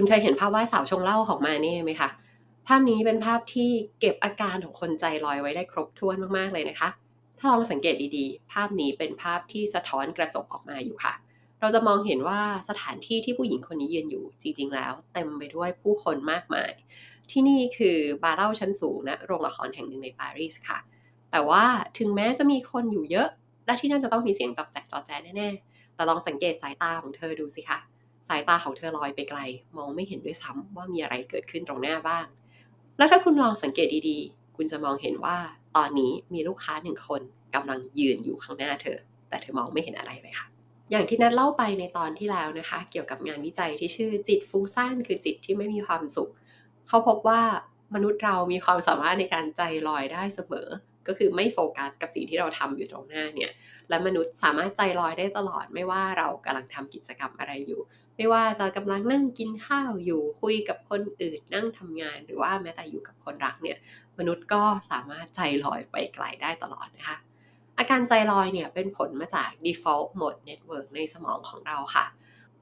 คุณเคยเห็นภาพวาดสาวชงเหล้าของมาเน่ไหมคะภาพนี้เป็นภาพที่เก็บอาการของคนใจลอยไว้ได้ครบถ้วนมากๆเลยนะคะถ้าลองสังเกตดีๆภาพนี้เป็นภาพที่สะท้อนกระจกออกมาอยู่ค่ะเราจะมองเห็นว่าสถานที่ที่ผู้หญิงคนนี้ยืนอยู่จริงๆแล้วเต็มไปด้วยผู้คนมากมายที่นี่คือบาร์เหล้าชั้นสูงณโรงละครแห่งหนึ่งในปารีสค่ะแต่ว่าถึงแม้จะมีคนอยู่เยอะและที่นั่นจะต้องมีเสียงจอกแจ๊กจอกแจ๊กแน่ๆแต่ลองสังเกตสายตาของเธอดูสิคะสายตาของเธอลอยไปไกลมองไม่เห็นด้วยซ้ำว่ามีอะไรเกิดขึ้นตรงหน้าบ้างแล้วถ้าคุณลองสังเกตดีๆคุณจะมองเห็นว่าตอนนี้มีลูกค้าหนึ่งคนกำลังยืนอยู่ข้างหน้าเธอแต่เธอมองไม่เห็นอะไรเลยค่ะอย่างที่นัดเล่าไปในตอนที่แล้วนะคะเกี่ยวกับงานวิจัยที่ชื่อจิตฟุ้งซ่านคือจิตที่ไม่มีความสุขเขาพบว่ามนุษย์เรามีความสามารถในการใจลอยได้เสมอก็คือไม่โฟกัสกับสิ่งที่เราทำอยู่ตรงหน้าเนี่ยและมนุษย์สามารถใจลอยได้ตลอดไม่ว่าเรากำลังทำกิจกรรมอะไรอยู่ไม่ว่าจะกำลังนั่งกินข้าวอยู่คุยกับคนอื่นนั่งทำงานหรือว่าแม้แต่อยู่กับคนรักเนี่ยมนุษย์ก็สามารถใจลอยไปไกลได้ตลอดนะคะอาการใจลอยเนี่ยเป็นผลมาจาก default mode network ในสมองของเราค่ะ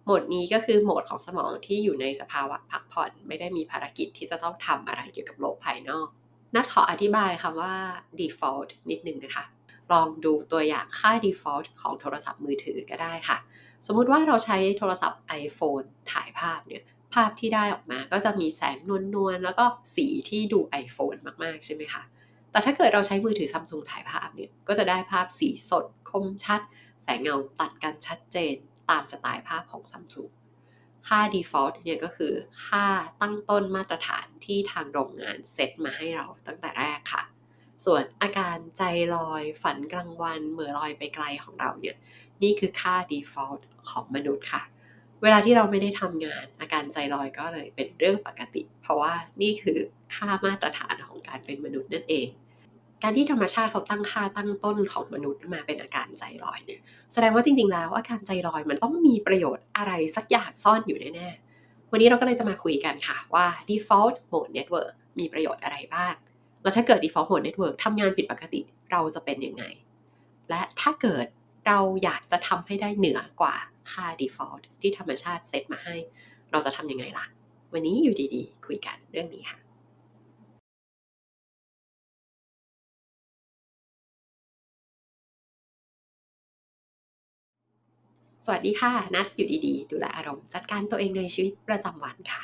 โหมดนี้ก็คือโหมดของสมองที่อยู่ในสภาวะพักผ่อนไม่ได้มีภารกิจที่จะต้องทำอะไรเกี่ยวกับโลกภายนอกนัดขออธิบายคำว่า default นิดนึงนะคะลองดูตัวอย่างค่า default ของโทรศัพท์มือถือก็ได้ค่ะสมมุติว่าเราใช้โทรศัพท์ iPhone ถ่ายภาพเนี่ยภาพที่ได้ออกมาก็จะมีแสงนวลๆแล้วก็สีที่ดู iPhone มากๆใช่ไหมคะแต่ถ้าเกิดเราใช้มือถือ Samsung ถ่ายภาพเนี่ยก็จะได้ภาพสีสดคมชัดแสงเงาตัดกันชัดเจนตามสไตล์ภาพของ Samsung ค่า default เนี่ยก็คือค่าตั้งต้นมาตรฐานที่ทางโรงงานเซตมาให้เราตั้งแต่แรกค่ะส่วนอาการใจลอยฝันกลางวันเหม่อลอยไปไกลของเราเนี่ยนี่คือค่า default ของมนุษย์ค่ะเวลาที่เราไม่ได้ทำงานอาการใจลอยก็เลยเป็นเรื่องปกติเพราะว่านี่คือค่ามาตรฐานของการเป็นมนุษย์นั่นเองการที่ธรรมชาติเขาตั้งค่าตั้งต้นของมนุษย์มาเป็นอาการใจลอยเนี่ยแสดงว่าจริงๆแล้วอาการใจลอยมันต้องมีประโยชน์อะไรสักอย่างซ่อนอยู่แน่ๆวันนี้เราก็เลยจะมาคุยกันค่ะว่า default mode network มีประโยชน์อะไรบ้างแล้วถ้าเกิด default mode network ทำงานผิดปกติเราจะเป็นยังไงและถ้าเกิดเราอยากจะทำให้ได้เหนือกว่าค่า default ที่ธรรมชาติเซตมาให้เราจะทำยังไงล่ะวันนี้อยู่ดีๆคุยกันเรื่องนี้ค่ะสวัสดีค่ะนัทอยู่ดีๆดูแลอารมณ์จัดการตัวเองในชีวิตประจำวันค่ะ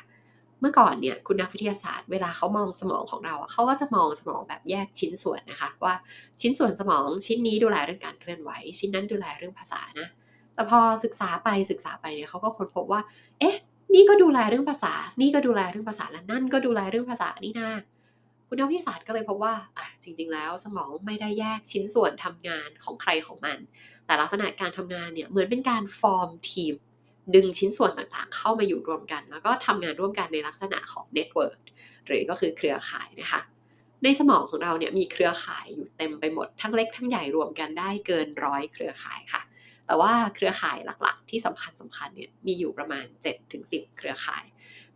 เมื่อก่อนเนี่ยคุณนักวิทยาศาสตร์เวลาเขามองสมองของเราเขาก็จะมองสมองแบบแยกชิ้นส่วนนะคะว่าชิ้นส่วนสมองชิ้นนี้ดูแลเรื่องการเคลื่อนไหวชิ้นนั้นดูแลเรื่องภาษานะแต่พอศึกษาไปเนี่ยเขาก็ค้นพบว่าเอ๊ะนี่ก็ดูแลเรื่องภาษานี่ก็ดูแลเรื่องภาษาและนั่นก็ดูแลเรื่องภาษานี่นะคุณนักวิทยาศาสตร์ก็เลยพบว่าจริงๆแล้วสมองไม่ได้แยกชิ้นส่วนทำงานของใครของมันแต่ลักษณะการทำงานเนี่ยเหมือนเป็นการฟอร์มทีมดึงชิ้นส่วนต่างๆเข้ามาอยู่รวมกันแล้วก็ทำงานร่วมกันในลักษณะของเน็ตเวิร์กหรือก็คือเครือข่ายนะคะในสมองของเราเนี่ยมีเครือข่ายอยู่เต็มไปหมดทั้งเล็กทั้งใหญ่รวมกันได้เกิน100เครือข่ายค่ะแต่ว่าเครือข่ายหลักๆที่สำคัญเนี่ยมีอยู่ประมาณ 7-10 เครือข่าย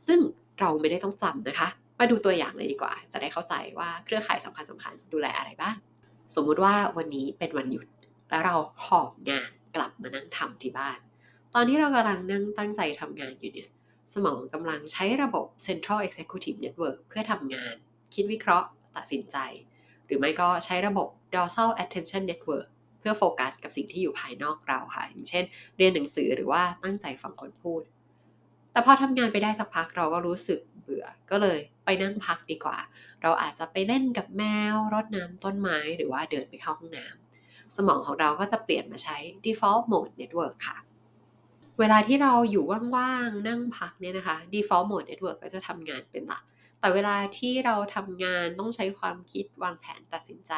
ซึ่งเราไม่ได้ต้องจำนะคะมาดูตัวอย่างเลยดีกว่าจะได้เข้าใจว่าเครือข่ายสำคัญดูแลอะไรบ้างสมมุติว่าวันนี้เป็นวันหยุดแล้วเราหอบงานกลับมานั่งทำที่บ้านตอนที่เรากำลังนั่งตั้งใจทำงานอยู่เนี่ยสมองกำลังใช้ระบบ Central Executive Network เพื่อทำงานคิดวิเคราะห์ตัดสินใจหรือไม่ก็ใช้ระบบ Dorsal Attention Network เพื่อโฟกัสกับสิ่งที่อยู่ภายนอกเราค่ะอย่างเช่นเรียนหนังสือหรือว่าตั้งใจฟังคนพูดแต่พอทำงานไปได้สักพักเราก็รู้สึกเบื่อก็เลยไปนั่งพักดีกว่าเราอาจจะไปเล่นกับแมวรดน้ำต้นไม้หรือว่าเดินไปเข้าห้องน้ำสมองของเราก็จะเปลี่ยนมาใช้ default mode network ค่ะเวลาที่เราอยู่ว่างๆนั่งพักเนี่ยนะคะ default mode network ก็จะทำงานเป็นหลักแต่เวลาที่เราทำงานต้องใช้ความคิดวางแผนตัดสินใจ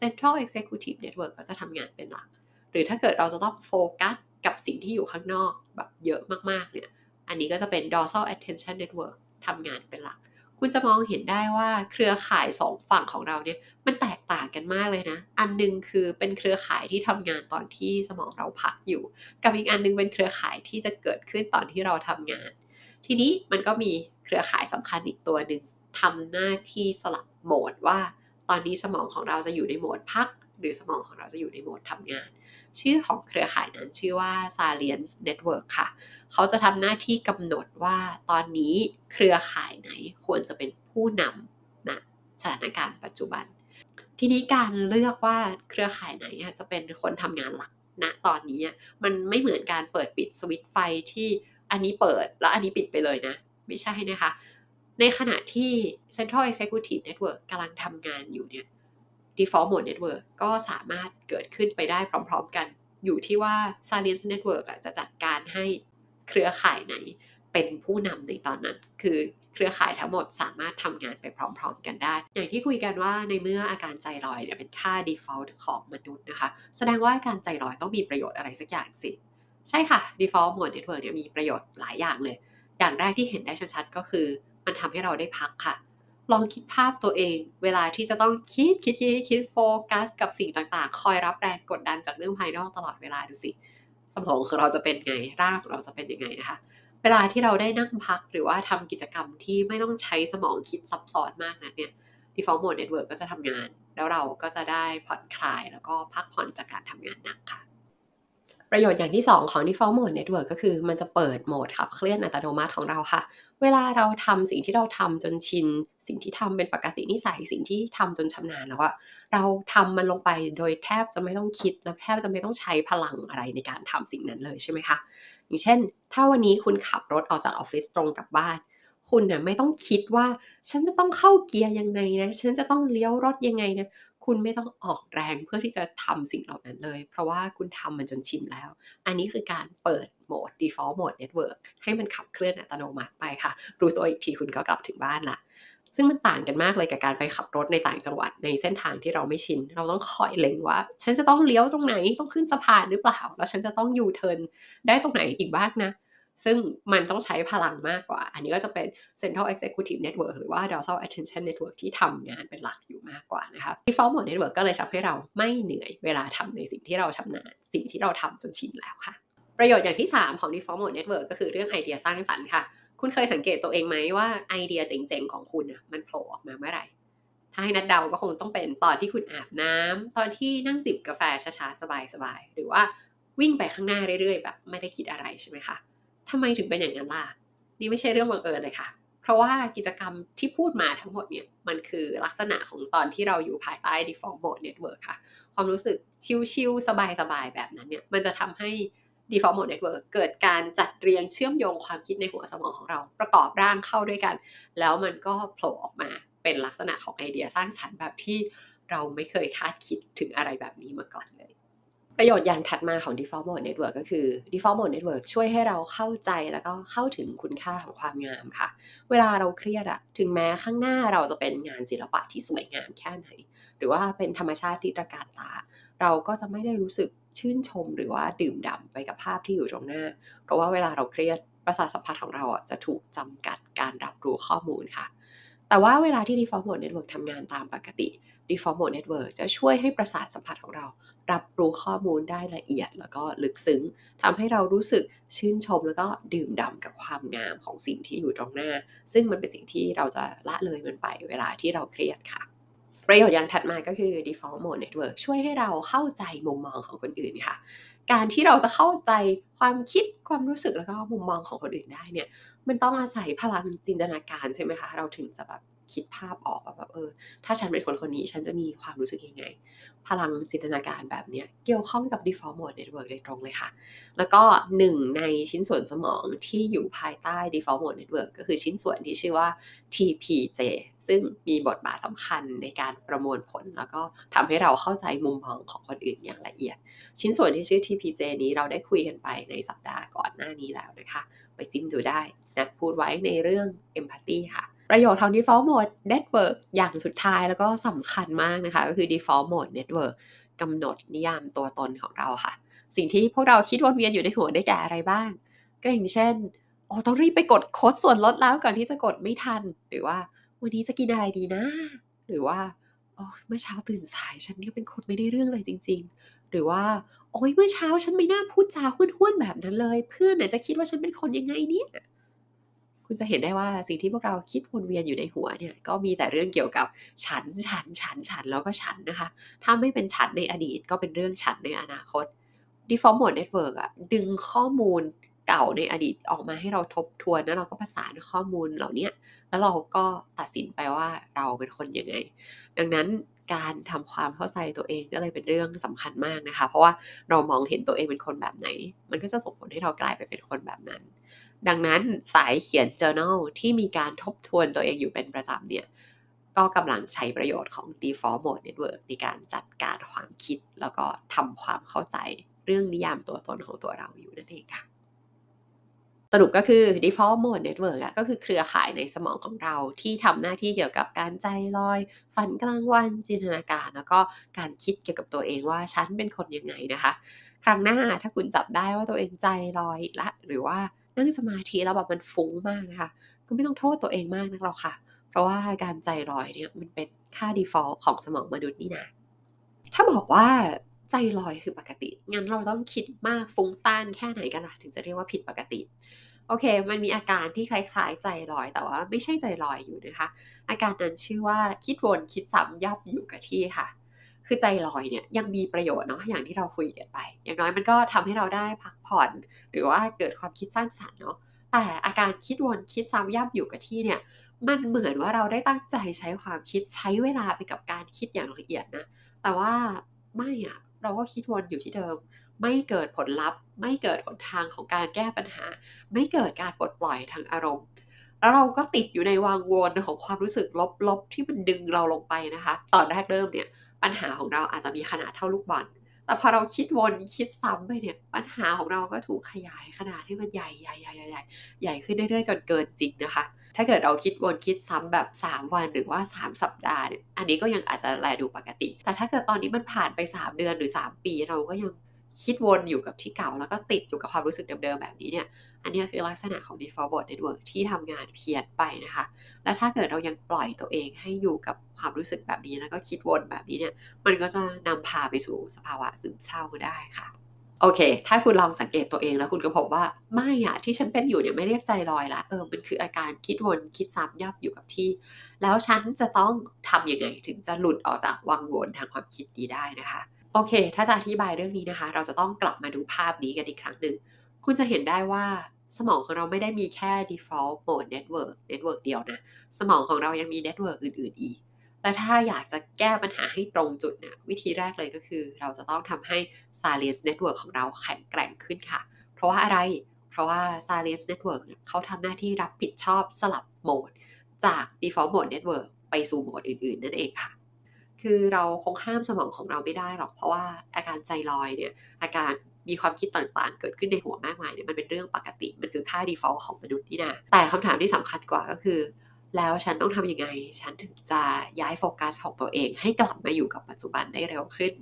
central executive network ก็จะทำงานเป็นหลักหรือถ้าเกิดเราจะต้องโฟกัสกับสิ่งที่อยู่ข้างนอกแบบเยอะมากๆเนี่ยอันนี้ก็จะเป็น dorsal attention network ทำงานเป็นหลักคุณจะมองเห็นได้ว่าเครือข่าย2ฝั่งของเราเนี่ยมันแตกต่างกันมากเลยนะอันนึงคือเป็นเครือข่ายที่ทำงานตอนที่สมองเราพักอยู่กับอีกอันนึงเป็นเครือข่ายที่จะเกิดขึ้นตอนที่เราทำงานทีนี้มันก็มีเครือข่ายสำคัญอีกตัวนึงทำหน้าที่สลับโหมดว่าตอนนี้สมองของเราจะอยู่ในโหมดพัก หรือสมองของเราจะอยู่ในโหมดทำงานชื่อของเครือข่ายนั้นชื่อว่า Salience Network ค่ะเขาจะทำหน้าที่กำหนดว่าตอนนี้เครือข่ายไหนควรจะเป็นผู้นำนะสถานการณ์ปัจจุบันทีนี้การเลือกว่าเครือข่ายไหนจะเป็นคนทำงานหลักณตอนนี้มันไม่เหมือนการเปิดปิดสวิตช์ไฟที่อันนี้เปิดแล้วอันนี้ปิดไปเลยนะไม่ใช่นะคะในขณะที่ Central Executive Network กำลังทำงานอยู่เนี่ย Default Mode Network ก็สามารถเกิดขึ้นไปได้พร้อมๆกันอยู่ที่ว่า Salience Network จะจัดการให้เครือข่ายไหนเป็นผู้นำในตอนนั้นคือเครือข่ายทั้งหมดสามารถทำงานไปพร้อมๆกันได้อย่างที่คุยกันว่าในเมื่ออาการใจลอยเนี่ยเป็นค่า default ของมนุษย์นะคะแสดงว่าอาการใจลอยต้องมีประโยชน์อะไรสักอย่างสิใช่ค่ะ default mode network เนี่ยมีประโยชน์หลายอย่างเลยอย่างแรกที่เห็นได้ชัดๆก็คือมันทำให้เราได้พักค่ะลองคิดภาพตัวเองเวลาที่จะต้องคิดโฟกัสกับสิ่งต่างๆคอยรับแรงกดดันจากเรื่องภายนอกตลอดเวลาดูสิสมองของเราจะเป็นไงร่างของเราจะเป็นยังไงนะคะเวลาที่เราได้นั่งพักหรือว่าทำกิจกรรมที่ไม่ต้องใช้สมองคิดซับซ้อนมากนักเนี่ย Default Mode Network ก็จะทำงานแล้วเราก็จะได้ผ่อนคลายแล้วก็พักผ่อนจากการทำงานหนักค่ะประโยชน์อย่างที่2ของ Default Mode Network ก็คือมันจะเปิดโหมดขับเคลื่อนอัตโนมัติของเราค่ะเวลาเราทำสิ่งที่เราทำจนชินสิ่งที่ทำเป็นปกตินิสัยสิ่งที่ทำจนชำนาญแล้วว่าเราทำมันลงไปโดยแทบจะไม่ต้องคิดและแทบจะไม่ต้องใช้พลังอะไรในการทำสิ่งนั้นเลยใช่ไหมคะอย่างเช่นถ้าวันนี้คุณขับรถออกจากออฟฟิศตรงกลับบ้านคุณเนี่ยไม่ต้องคิดว่าฉันจะต้องเข้าเกียร์ยังไงนะฉันจะต้องเลี้ยวรถยังไงนะคุณไม่ต้องออกแรงเพื่อที่จะทำสิ่งเหล่านั้นเลยเพราะว่าคุณทำมันจนชินแล้วอันนี้คือการเปิดโหมด Default Mode Network ให้มันขับเคลื่อนอัตโนมัติไปค่ะรู้ตัวอีกทีคุณก็กลับถึงบ้านละซึ่งมันต่างกันมากเลยกับการไปขับรถในต่างจังหวัดในเส้นทางที่เราไม่ชินเราต้องคอยเล็งว่าฉันจะต้องเลี้ยวตรงไหนต้องขึ้นสะพานหรือเปล่าแล้วฉันจะต้องยูเทิร์นได้ตรงไหนอีกบ้างนะซึ่งมันต้องใช้พลังมากกว่าอันนี้ก็จะเป็น Central Executive Network หรือว่า Dorsal Attention Network ที่ทำงานเป็นหลักอยู่มากกว่านะคะ Default Mode Network ก็เลยทำให้เราไม่เหนื่อยเวลาทำในสิ่งที่เราชำนาญสิ่งที่เราทำจนชินแล้วค่ะประโยชน์อย่างที่3ของ Default Mode Network ก็คือเรื่องไอเดียสร้างสรรค์ค่ะคุณเคยสังเกตตัวเองไหมว่าไอเดียเจ๋งๆของคุณนะมันโผล่ออกมาเมื่อไหร่ถ้าให้นัดเดาก็คงต้องเป็นตอนที่คุณอาบน้ำตอนที่นั่งจิบกาแฟช้าๆสบายๆหรือว่าวิ่งไปข้างหน้าเรื่อยๆแบบไม่ได้คิดอะไรใช่ไหมคะทำไมถึงเป็นอย่างนั้นล่ะนี่ไม่ใช่เรื่องบังเอิญเลยค่ะเพราะว่ากิจกรรมที่พูดมาทั้งหมดเนี่ยมันคือลักษณะของตอนที่เราอยู่ภายใต้ Default Mode Network ค่ะความรู้สึกชิลๆสบายๆแบบนั้นเนี่ยมันจะทำให้ Default Mode Network เกิดการจัดเรียงเชื่อมโยงความคิดในหัวสมองของเราประกอบร่างเข้าด้วยกันแล้วมันก็โผล่ออกมาเป็นลักษณะของไอเดียสร้างสรรค์แบบที่เราไม่เคยคาดคิดถึงอะไรแบบนี้มาก่อนเลยประโยชน์อย่างถัดมาของ Default Mode Network ก็คือ Default Mode Network ช่วยให้เราเข้าใจแล้วก็เข้าถึงคุณค่าของความงามค่ะเวลาเราเครียดถึงแม้ข้างหน้าเราจะเป็นงานศิลปะที่สวยงามแค่ไหนหรือว่าเป็นธรรมชาติที่ตระการตาเราก็จะไม่ได้รู้สึกชื่นชมหรือว่าดื่มด่ำไปกับภาพที่อยู่ตรงหน้าเพราะว่าเวลาเราเครียดประสาทสัมผัสของเราจะถูกจำกัดการรับรู้ข้อมูลค่ะแต่ว่าเวลาที่ Default Mode Network ทำงานตามปกติ Default Mode Network จะช่วยให้ประสาทสัมผัสของเรารับรู้ข้อมูลได้ละเอียดแล้วก็ลึกซึ้งทำให้เรารู้สึกชื่นชมแล้วก็ดื่มด่ำกับความงามของสิ่งที่อยู่ตรงหน้าซึ่งมันเป็นสิ่งที่เราจะละเลยมันไปเวลาที่เราเครียดค่ะประโยชน์อย่างถัดมาก็คือ Default Mode Network ช่วยให้เราเข้าใจมุมมองของคนอื่นค่ะการที่เราจะเข้าใจความคิดความรู้สึกแล้วก็มุมมองของคนอื่นได้เนี่ยมันต้องอาศัยพลังจินตนาการใช่ไหมคะเราถึงจะแบบคิดภาพออกแบบถ้าฉันเป็นคนนี้ฉันจะมีความรู้สึกยังไงพลังจินตนาการแบบนี้เกี่ยวข้องกับ Default Mode Network โดยตรงเลยค่ะแล้วก็หนึ่งในชิ้นส่วนสมองที่อยู่ภายใต้ Default Mode Network ก็คือชิ้นส่วนที่ชื่อว่า TPJ ซึ่งมีบทบาทสำคัญในการประมวลผลแล้วก็ทำให้เราเข้าใจมุมมองของคนอื่นอย่างละเอียดชิ้นส่วนที่ชื่อ TPJ นี้เราได้คุยกันไปในสัปดาห์ก่อนหน้านี้แล้วนะคะไปจิ้มดูได้นัดพูดไว้ในเรื่อง Empathy ค่ะประโยชน์ของ Default Mode Network อย่างสุดท้ายแล้วก็สำคัญมากนะคะก็คือ Default Mode Network กำหนดนิยามตัวตนของเราค่ะสิ่งที่พวกเราคิดวนเวียนอยู่ในหัวได้แก่อะไรบ้างก็อย่างเช่นต้องรีบไปกดโค้ดส่วนลดแล้วก่อนที่จะกดไม่ทันหรือว่าวันนี้จะกินอะไรดีนะหรือว่าเมื่อเช้าตื่นสายฉันเนี่ยเป็นคนไม่ได้เรื่องเลยจริงๆหรือว่าเมื่อเช้าฉันไม่น่าพูดจาห้วนๆแบบนั้นเลยเพื่อนจะคิดว่าฉันเป็นคนยังไงเนี่ย คุณจะเห็นได้ว่าสิ่งที่พวกเราคิดวนเวียนอยู่ในหัวเนี่ยก็มีแต่เรื่องเกี่ยวกับฉันแล้วก็ฉันนะคะถ้าไม่เป็นฉันในอดีตก็เป็นเรื่องฉันในอนาคต Default Mode Network อะดึงข้อมูลเก่าในอดีตออกมาให้เราทบทวนแล้วเราก็ประสานข้อมูลเหล่านี้แล้วเราก็ตัดสินไปว่าเราเป็นคนยังไงดังนั้นการทำความเข้าใจตัวเองก็เลยเป็นเรื่องสำคัญมากนะคะเพราะว่าเรามองเห็นตัวเองเป็นคนแบบไหนมันก็จะส่งผลให้เรากลายไปเป็นคนแบบนั้นดังนั้นสายเขียน journal ที่มีการทบทวนตัวเองอยู่เป็นประจำเนี่ยก็กำลังใช้ประโยชน์ของ default mode network ในการจัดการความคิดแล้วก็ทำความเข้าใจเรื่องนิยามตัวตนของตัวเราอยู่นั่นเองค่ะสรุปก็คือ default mode network ก็คือเครือข่ายในสมองของเราที่ทำหน้าที่เกี่ยวกับการใจลอยฝันกลางวันจินตนาการแล้วก็การคิดเกี่ยวกับตัวเองว่าฉันเป็นคนยังไงนะคะครั้งหน้าถ้าคุณจับได้ว่าตัวเองใจลอยละหรือว่านั่งสมาธิแล้วแบบมันฟุ้งมากนะคะก็ไม่ต้องโทษตัวเองมากนักหรอกค่ะเพราะว่าการใจลอยเนี่ยมันเป็นค่า default ของสมองมนุษย์นี่นะถ้าบอกว่าใจลอยคือปกติงั้นเราต้องคิดมากฟุ้งซ่านแค่ไหนกันล่ะถึงจะเรียกว่าผิดปกติโอเคมันมีอาการที่คล้ายๆใจลอยแต่ว่าไม่ใช่ใจลอยอยู่นะคะอาการนั้นชื่อว่าคิดวนคิดซ้ำย่ำอยู่กับที่ค่ะคือใจลอยเนี่ยยังมีประโยชน์เนาะอย่างที่เราคุยกันไปอย่างน้อยมันก็ทำให้เราได้พักผ่อนหรือว่าเกิดความคิดสร้างสรรค์เนาะแต่อาการคิดวนคิดซ้ำย่ำอยู่กับที่เนี่ยมันเหมือนว่าเราได้ตั้งใจใช้ความคิดใช้เวลาไปกับการคิดอย่างละเอียดนะแต่ว่าไม่อะเราก็คิดวนอยู่ที่เดิมไม่เกิดผลลัพธ์ไม่เกิดหนทางของการแก้ปัญหาไม่เกิดการปลดปล่อยทางอารมณ์แล้วเราก็ติดอยู่ในวังวนของความรู้สึกลบๆที่มันดึงเราลงไปนะคะตอนแรกเริ่มเนี่ยปัญหาของเราอาจจะมีขนาดเท่าลูกบอลแต่พอเราคิดวนคิดซ้ำไปเนี่ยปัญหาของเราก็ถูกขยายขนาดให้มันใหญ่ๆๆใหญ่ขึ้นเรื่อยๆจนเกินจริงนะคะถ้าเกิดเราคิดวนคิดซ้ำแบบ3วันหรือว่า3สัปดาห์เนี่ยอันนี้ก็ยังอาจจะแลดูปกติแต่ถ้าเกิดตอนนี้มันผ่านไป3เดือนหรือ3ปีเราก็ยังคิดวนอยู่กับที่เก่าแล้วก็ติดอยู่กับความรู้สึกเดิมๆแบบนี้เนี่ยอันนี้คือลักษณะของ default mode network ที่ทำงานเพี้ยนไปนะคะและถ้าเกิดเรายังปล่อยตัวเองให้อยู่กับความรู้สึกแบบนี้แล้วก็คิดวนแบบนี้เนี่ยมันก็จะนำพาไปสู่สภาวะซึมเศร้าได้ค่ะโอเคถ้าคุณลองสังเกตตัวเองแล้วคุณก็พบว่าไม่อะที่ฉันเป็นอยู่เนี่ยไม่เรียกใจลอยละมันคืออาการคิดวนคิดซ้ำย่ำอยู่กับที่แล้วฉันจะต้องทำยังไงถึงจะหลุดออกจากวังวนทางความคิดนี้ได้นะคะโอเคถ้าจะอธิบายเรื่องนี้นะคะเราจะต้องกลับมาดูภาพนี้กันอีกครั้งหนึ่งคุณจะเห็นได้ว่าสมองของเราไม่ได้มีแค่ default mode network เดียวนะสมองของเรายังมี network อื่นๆอีกและถ้าอยากจะแก้ปัญหาให้ตรงจุดนะวิธีแรกเลยก็คือเราจะต้องทำให้ silence network ของเราแข็งแกร่งขึ้นค่ะเพราะว่าอะไรเพราะว่า silence network เขาทำหน้าที่รับผิดชอบสลับโหมดจาก default mode network ไปสู่โหมดอื่นๆนั่นเองค่ะคือเราคงห้ามสมองของเราไม่ได้หรอกเพราะว่าอาการใจลอยเนี่ยอาการมีความคิดต่างๆเกิดขึ้นในหัวมากมายเนี่ยมันเป็นเรื่องปกติมันคือค่า default ของมนุษย์นี่นะแต่คำถามที่สำคัญกว่าก็คือแล้วฉันต้องทำยังไงฉันถึงจะย้ายโฟกัสของตัวเองให้กลับมาอยู่กับปัจจุบันได้เร็วขึ้น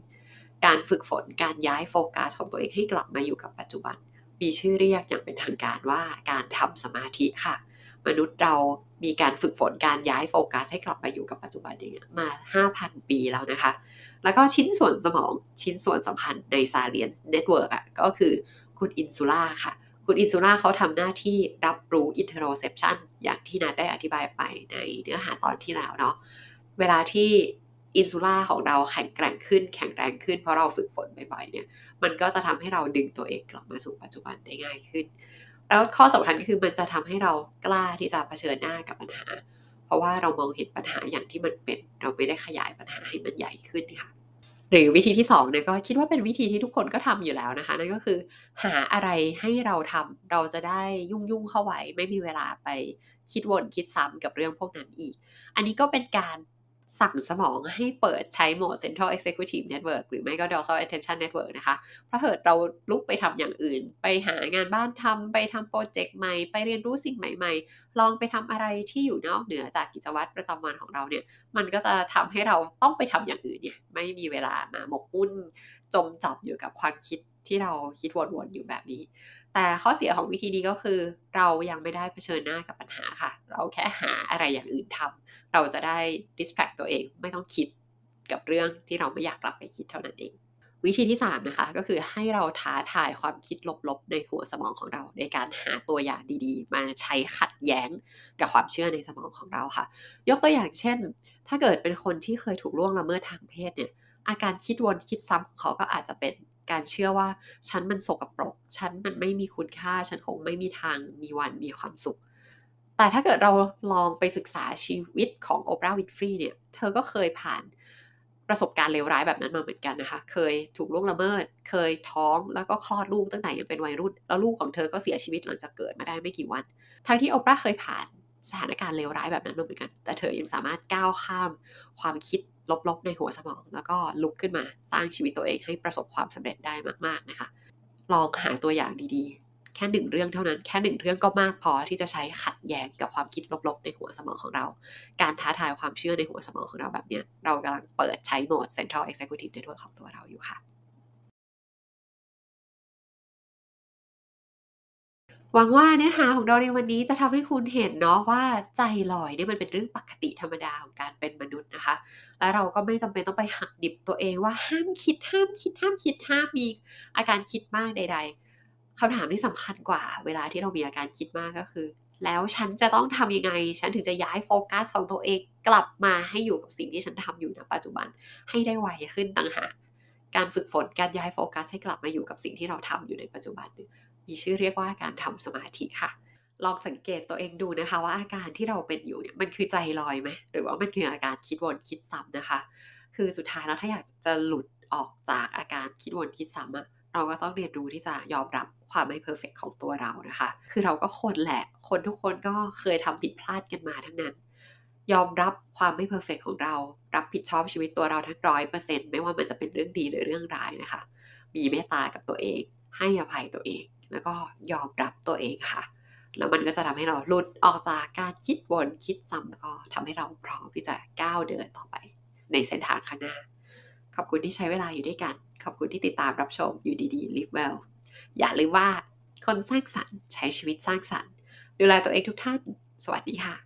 การฝึกฝนการย้ายโฟกัสของตัวเองให้กลับมาอยู่กับปัจจุบันมีชื่อเรียกอย่างเป็นทางการว่าการทำสมาธิค่ะมนุษย์เรามีการฝึกฝนการย้ายโฟกัสให้กลับมาอยู่กับปัจจุบันอย่างเงี้ยมา 5,000 ปีแล้วนะคะแล้วก็ชิ้นส่วนสมองชิ้นส่วนสำคัญใน Silence Network อ่ะก็คือคุณอินซูล่าค่ะคุณอินซูล่าเขาทำหน้าที่รับรู้ Interoception อย่างที่นัดได้อธิบายไปในเนื้อหาตอนที่แล้วเนาะเวลาที่อินซูล่าของเราแข็งแรงขึ้นเพราะเราฝึกฝนบ่อยๆเนี่ยมันก็จะทำให้เราดึงตัวเองกลับมาสู่ปัจจุบันได้ง่ายขึ้นแล้วข้อสำคัญคือมันจะทำให้เรากล้าที่จะเผชิญหน้ากับปัญหาเพราะว่าเรามองเห็นปัญหาอย่างที่มันเป็นเราไม่ได้ขยายปัญหาให้มันใหญ่ขึ้นค่ะหรือวิธีที่2เนี่ยก็คิดว่าเป็นวิธีที่ทุกคนก็ทำอยู่แล้วนะคะนั่นก็คือหาอะไรให้เราทำเราจะได้ยุ่งเข้าไว้ไม่มีเวลาไปคิดวนคิดซ้ำกับเรื่องพวกนั้นอีกอันนี้ก็เป็นการสั่งสมองให้เปิดใช้โหมด Central Executive Network หรือไม่ก็ Dorsal Attention Network นะคะเพราะเกิดเราลุกไปทำอย่างอื่นไปหางานบ้านทำไปทำโปรเจกต์ใหม่ไปเรียนรู้สิ่งใหม่ๆลองไปทำอะไรที่อยู่นอกเหนือจากกิจวัตรประจำวันของเราเนี่ยมันก็จะทำให้เราต้องไปทำอย่างอื่นเนี่ยไม่มีเวลามาหมกมุ่นจมจ่ออยู่กับความคิดที่เราคิดวนๆอยู่แบบนี้แต่ข้อเสียของวิธีนี้ก็คือเรายังไม่ได้เผชิญหน้ากับปัญหาค่ะเราแค่หาอะไรอย่างอื่นทำเราจะได้ distract ตัวเองไม่ต้องคิดกับเรื่องที่เราไม่อยากกลับไปคิดเท่านั้นเอง วิธีที่3นะคะก็คือให้เราท้าทายความคิดลบๆในหัวสมองของเราในการหาตัวอย่างดีๆมาใช้ขัดแย้งกับความเชื่อในสมองของเราค่ะยกตัวอย่างเช่นถ้าเกิดเป็นคนที่เคยถูกล่วงละเมิดทางเพศเนี่ยอาการคิดวนคิดซ้ำของเขาก็อาจจะเป็นการเชื่อว่าฉันมันสกปรกฉันมันไม่มีคุณค่าฉันคงไม่มีทางมีวันมีความสุขแต่ถ้าเกิดเราลองไปศึกษาชีวิตของโอปราห์ วินฟรีย์เนี่ยเธอก็เคยผ่านประสบการณ์เลวร้ายแบบนั้นมาเหมือนกันนะคะเคยถูกล่วงละเมิดเคยท้องแล้วก็คลอดลูกตั้งแต่ยังเป็นวัยรุ่นแล้วลูกของเธอก็เสียชีวิตหลังจากเกิดมาได้ไม่กี่วันทั้งที่โอปราห์เคยผ่านสถานการณ์เลวร้ายแบบนั้นมาเหมือนกันแต่เธอยังสามารถก้าวข้ามความคิดลบๆในหัวสมองแล้วก็ลุกขึ้นมาสร้างชีวิตตัวเองให้ประสบความสำเร็จได้มากๆนะคะลองหาตัวอย่างดีๆแค่1เรื่องเท่านั้นแค่1เรื่องก็มากพอที่จะใช้ขัดแย้งกับความคิดลบๆในหัวสมองของเราการท้าทายความเชื่อในหัวสมองของเราแบบนี้เรากำลังเปิดใช้โหมด Central Executive Network ของตัวเราอยู่ค่ะหวังว่าเนื้อหาของเราในวันนี้จะทำให้คุณเห็นเนาะว่าใจลอยเนี่ยมันเป็นเรื่องปกติธรรมดาของการเป็นมนุษย์นะคะและเราก็ไม่จำเป็นต้องไปหักดิบตัวเองว่าห้ามคิดมีอาการคิดมากใดๆคำถามที่สำคัญกว่าเวลาที่เรามีอาการคิดมากก็คือแล้วฉันจะต้องทำยังไงฉันถึงจะย้ายโฟกัสของตัวเองกลับมาให้อยู่กับสิ่งที่ฉันทำอยู่ณปัจจุบันให้ได้ไวขึ้นต่างหากการฝึกฝนการย้ายโฟกัสให้กลับมาอยู่กับสิ่งที่เราทำอยู่ในปัจจุบันมีชื่อเรียกว่าการทำสมาธิค่ะลองสังเกตตัวเองดูนะคะว่าอาการที่เราเป็นอยู่เนี่ยมันคือใจลอยไหมหรือว่ามันคืออาการคิดวนคิดซ้ำนะคะคือสุดท้ายแล้วถ้าอยากจะหลุดออกจากอาการคิดวนคิดซ้ำเราก็ต้องเรียนรู้ที่จะยอมรับความไม่เพอร์เฟกต์ของตัวเรานะคะคือเราก็คนแหละคนทุกคนก็เคยทำผิดพลาดกันมาทั้งนั้นยอมรับความไม่เพอร์เฟกต์ของเรารับผิดชอบชีวิตตัวเราทั้ง 100% ไม่ว่ามันจะเป็นเรื่องดีหรือเรื่องร้ายนะคะมีเมตตากับตัวเองให้อภัยตัวเองแล้วก็ยอมรับตัวเองค่ะแล้วมันก็จะทำให้เราหลุดออกจากการคิดวนคิดซ้ำแล้วก็ทำให้เราพร้อมที่จะก้าวเดินต่อไปในเส้นทางข้างหน้าขอบคุณที่ใช้เวลาอยู่ด้วยกันขอบคุณที่ติดตามรับชมอยู่ดีๆ Live Well อย่าลืมว่าคนสร้างสรรค์ใช้ชีวิตสร้างสรรค์ดูแลตัวเองทุกท่านสวัสดีค่ะ